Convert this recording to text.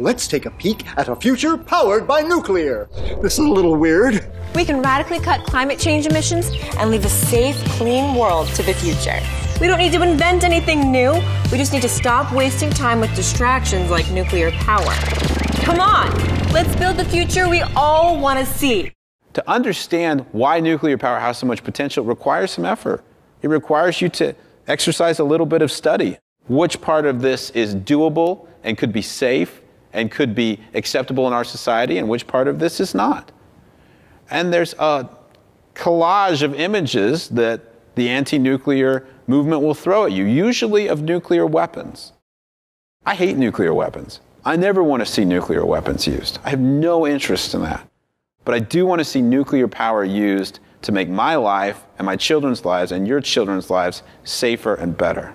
Let's take a peek at a future powered by nuclear. This is a little weird. We can radically cut climate change emissions and leave a safe, clean world to the future. We don't need to invent anything new. We just need to stop wasting time with distractions like nuclear power. Come on, let's build the future we all want to see. To understand why nuclear power has so much potential requires some effort. It requires you to exercise a little bit of study. Which part of this is doable and could be safe and could be acceptable in our society, and which part of this is not? And there's a collage of images that the anti-nuclear movement will throw at you, usually of nuclear weapons. I hate nuclear weapons. I never want to see nuclear weapons used. I have no interest in that. But I do want to see nuclear power used to make my life and my children's lives and your children's lives safer and better.